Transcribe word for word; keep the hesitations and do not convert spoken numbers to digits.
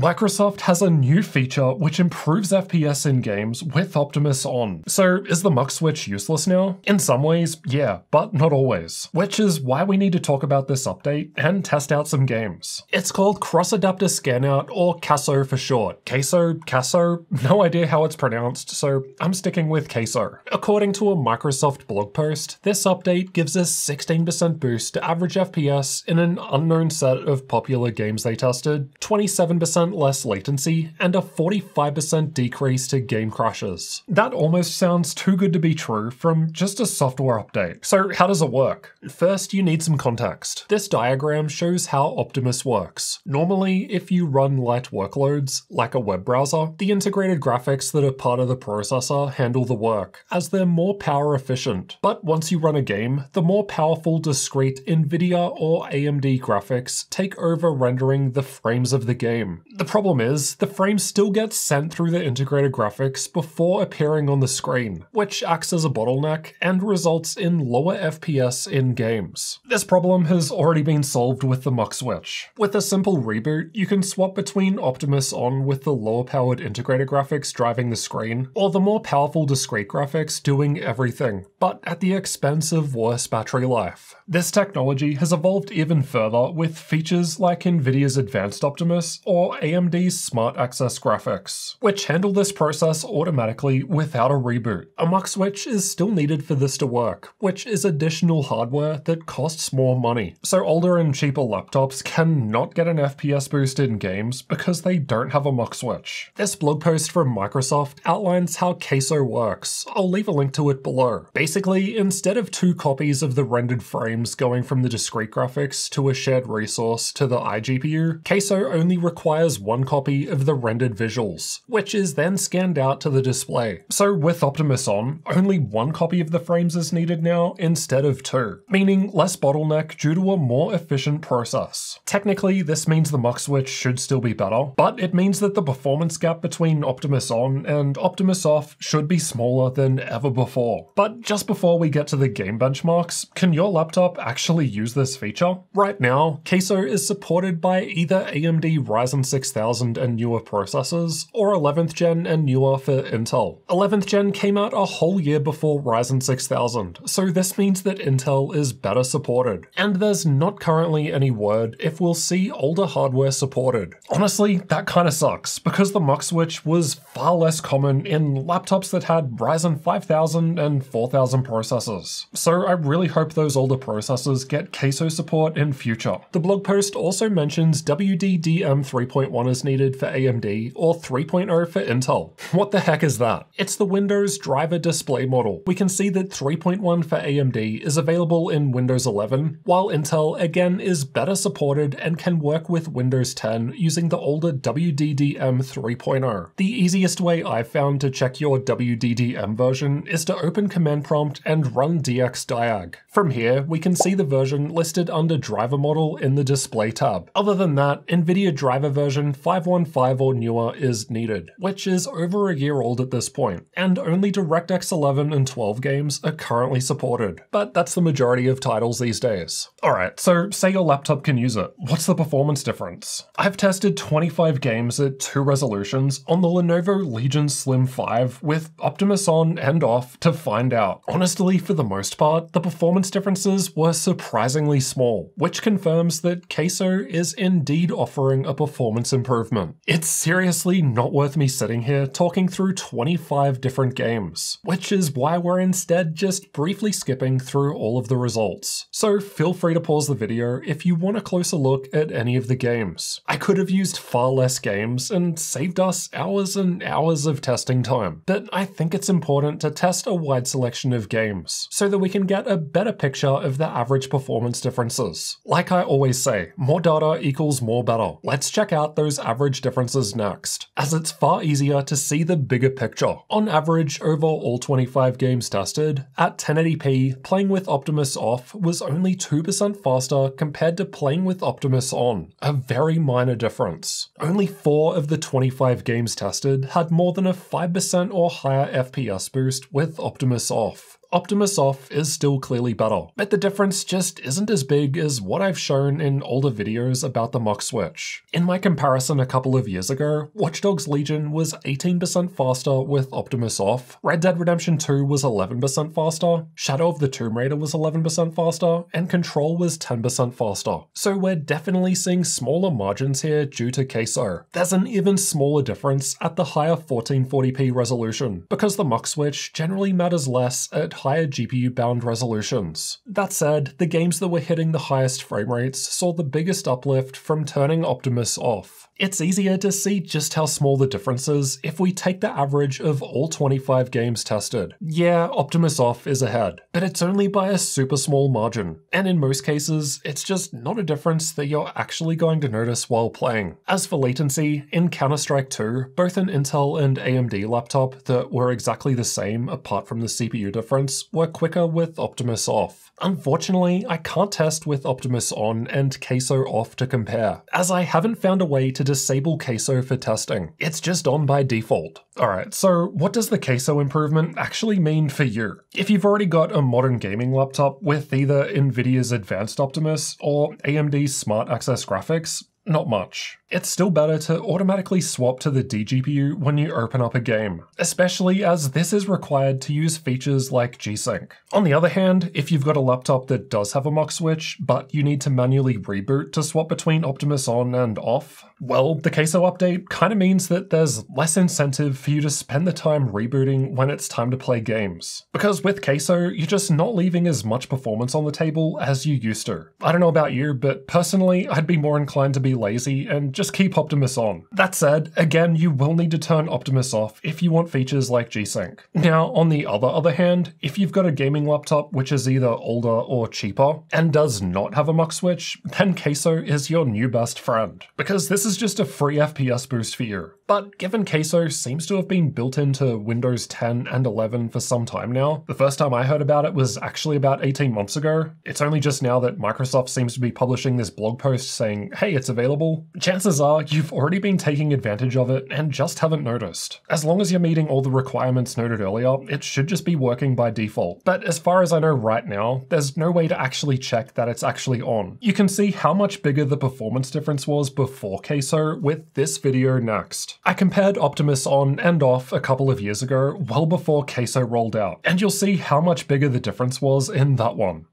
Microsoft has a new feature which improves F P S in games with Optimus on. So is the MUX switch useless now? In some ways, yeah, but not always. Which is why we need to talk about this update and test out some games. It's called Cross Adapter Scanout, or CASO for short. CASO, CASO, no idea how it's pronounced, so I'm sticking with CASO. According to a Microsoft blog post, this update gives a sixteen percent boost to average F P S in an unknown set of popular games they tested, twenty-seven percent less latency, and a forty-five percent decrease to game crashes. That almost sounds too good to be true from just a software update. So how does it work? First, you need some context. This diagram shows how Optimus works. Normally, if you run light workloads, like a web browser, the integrated graphics that are part of the processor handle the work, as they're more power efficient. But once you run a game, the more powerful discrete NVIDIA or A M D graphics take over rendering the frames of the game. The problem is, the frame still gets sent through the integrated graphics before appearing on the screen, which acts as a bottleneck and results in lower F P S in games. This problem has already been solved with the MUX switch. With a simple reboot, you can swap between Optimus on with the lower powered integrated graphics driving the screen, or the more powerful discrete graphics doing everything, but at the expense of worse battery life. This technology has evolved even further with features like NVIDIA's Advanced Optimus or A M D Smart Access Graphics, which handle this process automatically without a reboot. A MUX switch is still needed for this to work, which is additional hardware that costs more money. So older and cheaper laptops cannot get an F P S boost in games because they don't have a MUX switch. This blog post from Microsoft outlines how CASO works. I'll leave a link to it below. Basically, instead of two copies of the rendered frames going from the discrete graphics to a shared resource to the iGPU, CASO only requires one copy of the rendered visuals, which is then scanned out to the display. So with Optimus on, only one copy of the frames is needed now instead of two, meaning less bottleneck due to a more efficient process. Technically, this means the MUX switch should still be better, but it means that the performance gap between Optimus on and Optimus off should be smaller than ever before. But just before we get to the game benchmarks, can your laptop actually use this feature? Right now, CASO is supported by either A M D Ryzen six thousand and newer processors, or eleventh gen and newer for Intel. eleventh gen came out a whole year before Ryzen six thousand, so this means that Intel is better supported. And there's not currently any word if we'll see older hardware supported. Honestly, that kinda sucks, because the MUX switch was far less common in laptops that had Ryzen five thousand and four thousand processors. So I really hope those older processors get CASO support in future. The blog post also mentions W D D M three point one is needed for A M D, or three point oh for Intel. What the heck is that? It's the Windows driver display model. We can see that three point one for A M D is available in Windows eleven, while Intel again is better supported and can work with Windows ten using the older W D D M three point oh. The easiest way I've found to check your W D D M version is to open command prompt and run D X diag. From here, we can see the version listed under driver model in the display tab. Other than that, NVIDIA driver version version five one five or newer is needed, which is over a year old at this point, and only DirectX eleven and twelve games are currently supported, but that's the majority of titles these days. Alright, so say your laptop can use it. What's the performance difference? I've tested twenty-five games at two resolutions on the Lenovo Legion Slim five with Optimus on and off to find out. Honestly, for the most part, the performance differences were surprisingly small, which confirms that CASO is indeed offering a performance improvement. It's seriously not worth me sitting here talking through twenty-five different games, which is why we're instead just briefly skipping through all of the results. So feel free to pause the video if you want a closer look at any of the games. I could have used far less games and saved us hours and hours of testing time, but I think it's important to test a wide selection of games so that we can get a better picture of the average performance differences. Like I always say, more data equals more better. Let's check out out those average differences next, as it's far easier to see the bigger picture. On average, over all twenty-five games tested, at ten eighty p, playing with Optimus off was only two percent faster compared to playing with Optimus on, a very minor difference. Only four of the twenty-five games tested had more than a five percent or higher F P S boost with Optimus off. Optimus off is still clearly better, but the difference just isn't as big as what I've shown in older videos about the M U X switch. In my comparison a couple of years ago, Watch Dogs Legion was eighteen percent faster with Optimus off, Red Dead Redemption two was eleven percent faster, Shadow of the Tomb Raider was eleven percent faster, and Control was ten percent faster. So we're definitely seeing smaller margins here due to CASO. There's an even smaller difference at the higher fourteen forty p resolution, because the M U X switch generally matters less at higher G P U bound resolutions. That said, the games that were hitting the highest frame rates saw the biggest uplift from turning Optimus off. It's easier to see just how small the difference is if we take the average of all twenty-five games tested. Yeah, Optimus off is ahead, but it's only by a super small margin, and in most cases, it's just not a difference that you're actually going to notice while playing. As for latency, in Counter-Strike two, both an Intel and A M D laptop that were exactly the same apart from the C P U difference were quicker with Optimus off. Unfortunately, I can't test with Optimus on and CASO off to compare, as I haven't found a way to disable CASO for testing. It's just on by default. Alright, so what does the CASO improvement actually mean for you? If you've already got a modern gaming laptop with either NVIDIA's Advanced Optimus or A M D Smart Access Graphics, not much. It's still better to automatically swap to the dGPU when you open up a game, especially as this is required to use features like G-Sync. On the other hand, if you've got a laptop that does have a M U X switch, but you need to manually reboot to swap between Optimus on and off, well, the CASO update kind of means that there's less incentive for you to spend the time rebooting when it's time to play games. Because with CASO, you're just not leaving as much performance on the table as you used to. I don't know about you, but personally, I'd be more inclined to be lazy and just keep Optimus on. That said, again, you will need to turn Optimus off if you want features like G-Sync. Now, on the other other hand, if you've got a gaming laptop which is either older or cheaper and does not have a M U X switch, then CASO is your new best friend, because this is just a free F P S boost for you. But given CASO seems to have been built into Windows ten and eleven for some time now, the first time I heard about it was actually about eighteen months ago. It's only just now that Microsoft seems to be publishing this blog post saying, hey, it's available. Chances are you've already been taking advantage of it and just haven't noticed. As long as you're meeting all the requirements noted earlier, it should just be working by default. But as far as I know right now, there's no way to actually check that it's actually on. You can see how much bigger the performance difference was before CASO with this video next. I compared Optimus on and off a couple of years ago, well before CASO rolled out, and you'll see how much bigger the difference was in that one.